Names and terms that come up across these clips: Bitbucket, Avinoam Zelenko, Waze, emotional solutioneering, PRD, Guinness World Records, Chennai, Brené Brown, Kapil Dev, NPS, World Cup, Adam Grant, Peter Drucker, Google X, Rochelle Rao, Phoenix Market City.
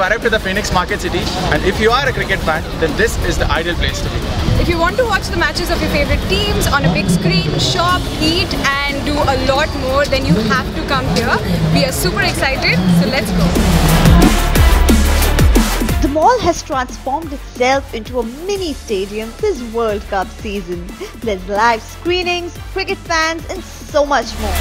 have arrived at the Phoenix Market City, and if you are a cricket fan, then this is the ideal place to be. If you want to watch the matches of your favorite teams on a big screen, shop, eat and do a lot more, then you have to come here. We are super excited, so let's go. The mall has transformed itself into a mini stadium this World Cup season. There's live screenings, cricket fans and so much more.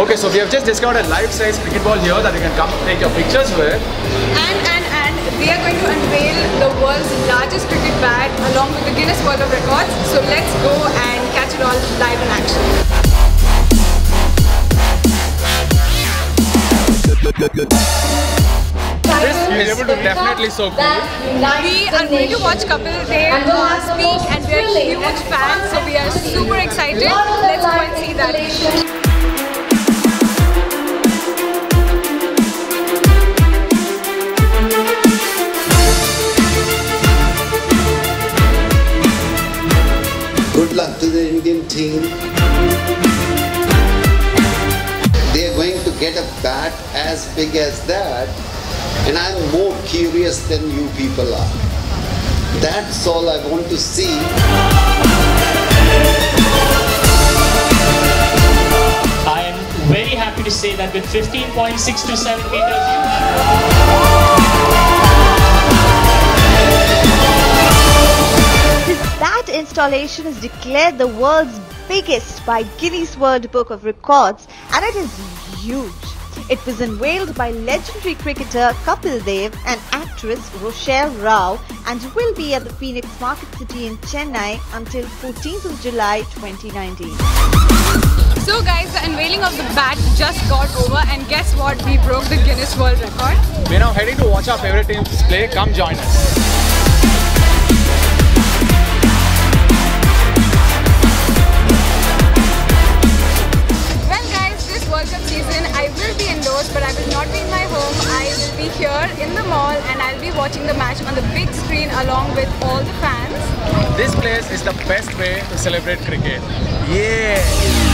Okay, so we have just discovered a life-size cricket ball here that you can come take your pictures with. And they are going to unveil the world's largest cricket bat along with the Guinness World Records. So let's go and catch it all live in action. This is definitely so cool. We are going to watch Kapil Dev speak and we are huge fans, so we are super excited. Let's go and see that. Good luck to the Indian team. They are going to get a bat as big as that, and I'm more curious than you people are. That's all I want to see. I am very happy to say that with 15.627 meters. That installation is declared the world's biggest by Guinness World Book of Records, and it is huge. It was unveiled by legendary cricketer Kapil Dev and actress Rochelle Rao and will be at the Phoenix Market City in Chennai until 14th of July 2019. So guys, the unveiling of the bat just got over and guess what? We broke the Guinness World Record. We're now heading to watch our favorite teams play. Come join us. In the mall, and I'll be watching the match on the big screen along with all the fans. This place is the best way to celebrate cricket. Yeah!